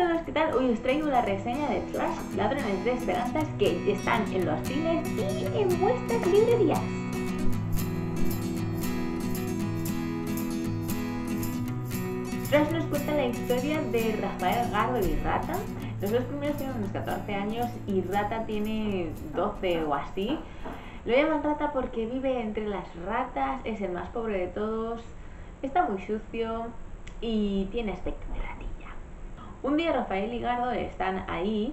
en el hospital, hoy os traigo la reseña de Trash, Ladrones de Esperanzas, que están en los cines y en vuestras librerías. Trash nos cuenta la historia de Rafael Gallo y Rata. Los dos primeros tienen unos 14 años y Rata tiene 12 o así. Lo llaman Rata porque vive entre las ratas, es el más pobre de todos, está muy sucio y tiene aspecto de ratilla. Un día Rafael y Gardo están ahí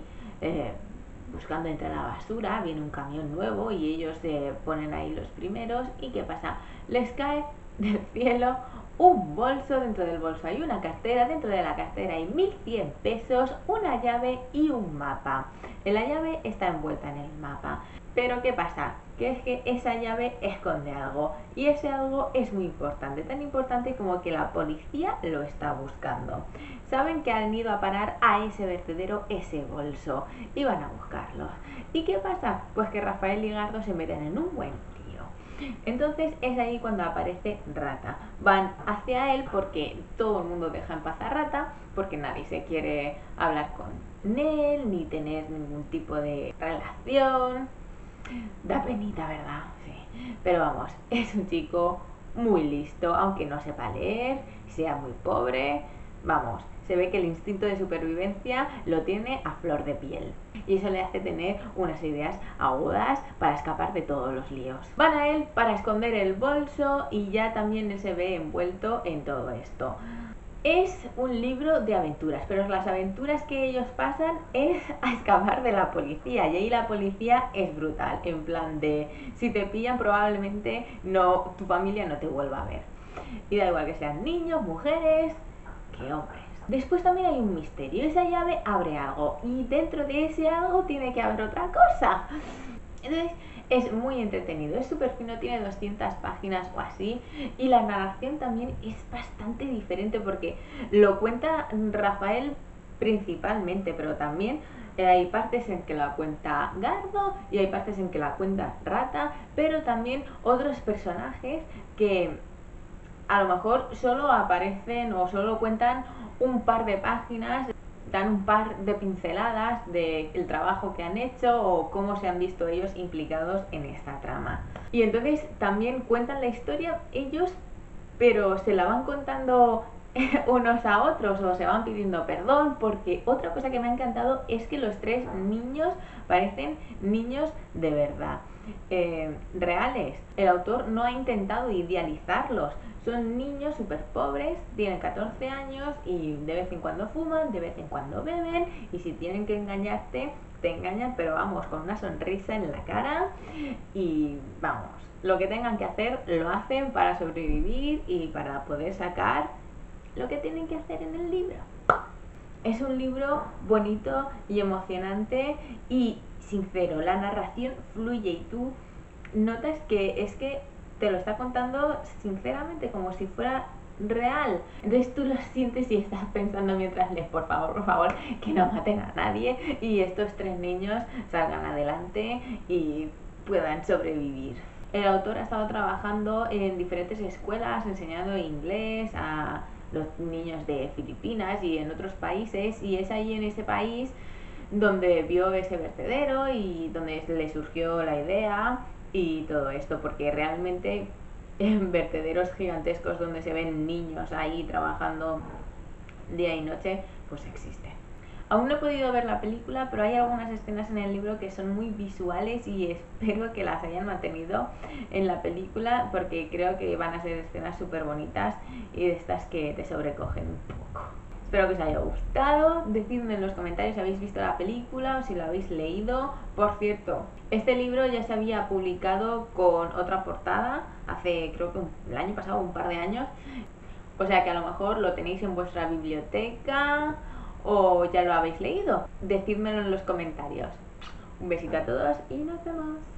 buscando entre la basura, viene un camión nuevo y ellos se ponen ahí los primeros y ¿qué pasa? Les cae del cielo un bolso, dentro del bolso hay una cartera, dentro de la cartera hay 1100 pesos, una llave y un mapa. La llave está envuelta en el mapa, pero ¿qué pasa? Que es que esa llave esconde algo y ese algo es muy importante, tan importante como que la policía lo está buscando. Saben que han ido a parar a ese vertedero ese bolso y van a buscarlo. ¿Y qué pasa? Pues que Rafael y Gardo se meten en un buen lío. Entonces es ahí cuando aparece Rata. Van hacia él porque todo el mundo deja en paz a Rata, porque nadie se quiere hablar con él ni tener ningún tipo de relación. Da penita, ¿verdad? Sí. Pero vamos, es un chico muy listo, aunque no sepa leer, sea muy pobre, vamos, se ve que el instinto de supervivencia lo tiene a flor de piel. Y eso le hace tener unas ideas agudas para escapar de todos los líos. Van a él para esconder el bolso y ya también él se ve envuelto en todo esto. Es un libro de aventuras, pero las aventuras que ellos pasan es a escapar de la policía, y ahí la policía es brutal, en plan de si te pillan probablemente no, tu familia no te vuelva a ver. Y da igual que sean niños, mujeres, que hombres. Después también hay un misterio, esa llave abre algo y dentro de ese algo tiene que haber otra cosa. Entonces es muy entretenido, es súper fino, tiene 200 páginas o así y la narración también es bastante diferente porque lo cuenta Rafael principalmente, pero también hay partes en que la cuenta Gardo y hay partes en que la cuenta Rata, pero también otros personajes que a lo mejor solo aparecen o solo cuentan un par de páginas, dan un par de pinceladas del trabajo que han hecho o cómo se han visto ellos implicados en esta trama. Y entonces también cuentan la historia ellos, pero se la van contando unos a otros o se van pidiendo perdón, porque otra cosa que me ha encantado es que los tres niños parecen niños de verdad, reales. El autor no ha intentado idealizarlos. Son niños súper pobres, tienen 14 años y de vez en cuando fuman, de vez en cuando beben y si tienen que engañarte, te engañan, pero vamos, con una sonrisa en la cara y vamos, lo que tengan que hacer lo hacen para sobrevivir y para poder sacar lo que tienen que hacer en el libro. Es un libro bonito y emocionante y sincero, la narración fluye y tú notas que es que te lo está contando sinceramente, como si fuera real. Entonces tú lo sientes y estás pensando mientras lees, por favor, que no maten a nadie y estos tres niños salgan adelante y puedan sobrevivir. El autor ha estado trabajando en diferentes escuelas, enseñando inglés a los niños de Filipinas y en otros países, y es ahí en ese país donde vio ese vertedero y donde le surgió la idea y todo esto, porque realmente en vertederos gigantescos donde se ven niños ahí trabajando día y noche, pues existe. Aún no he podido ver la película, pero hay algunas escenas en el libro que son muy visuales y espero que las hayan mantenido en la película, porque creo que van a ser escenas súper bonitas y de estas que te sobrecogen un poco. Espero que os haya gustado, decidme en los comentarios si habéis visto la película o si lo habéis leído. Por cierto, este libro ya se había publicado con otra portada hace, creo que el año pasado, un par de años. O sea que a lo mejor lo tenéis en vuestra biblioteca o ya lo habéis leído. Decídmelo en los comentarios. Un besito a todos y nos vemos.